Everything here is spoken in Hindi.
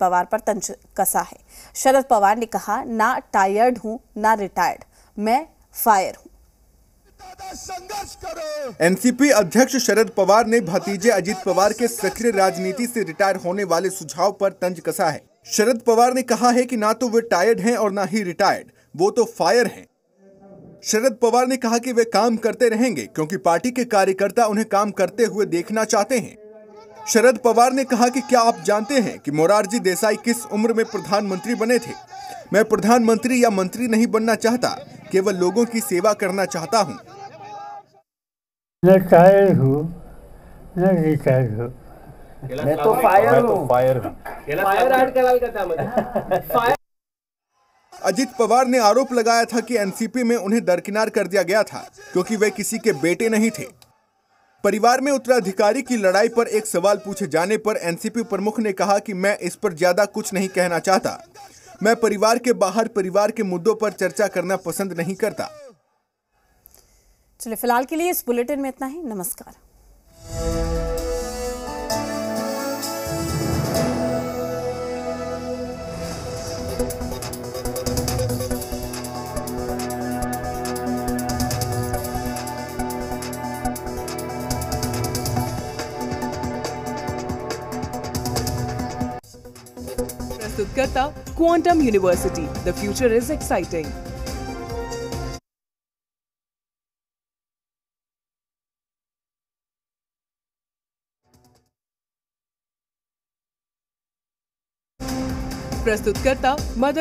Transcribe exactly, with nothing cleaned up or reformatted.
पवार पर तंज कसा है। शरद पवार ने कहा, ना टायर्ड हूं ना रिटायर्ड, मैं फायर हूं। एनसीपी अध्यक्ष शरद पवार ने भतीजे अजीत पवार के सक्रिय राजनीति से रिटायर होने वाले सुझाव पर तंज कसा है। शरद पवार ने कहा है कि ना तो वे टायर्ड हैं और ना ही रिटायर्ड, वो तो फायर हैं। शरद पवार ने कहा कि वे काम करते रहेंगे क्योंकि पार्टी के कार्यकर्ता उन्हें काम करते हुए देखना चाहते हैं। शरद पवार ने कहा कि क्या आप जानते हैं कि मोरारजी देसाई किस उम्र में प्रधानमंत्री बने थे? मैं प्रधानमंत्री या मंत्री नहीं बनना चाहता, केवल लोगों की सेवा करना चाहता हूं। मैं टायर हूं, मैं रिटायर हूं, मैं तो फायर हूं, फायर हूं, फायर आर्ट कलाल का था मतलब। अजीत पवार ने आरोप लगाया था कि एनसीपी में उन्हें दरकिनार कर दिया गया था क्योंकि वे किसी के बेटे नहीं थे। परिवार में उत्तराधिकारी की लड़ाई पर एक सवाल पूछे जाने पर एनसीपी प्रमुख ने कहा कि मैं इस पर ज्यादा कुछ नहीं कहना चाहता। मैं परिवार के बाहर परिवार के मुद्दों पर चर्चा करना पसंद नहीं करता। चलिए फिलहाल के लिए इस बुलेटिन में इतना ही। नमस्कार। करता quantum university, the future is exciting. प्रस्तुत करता मदर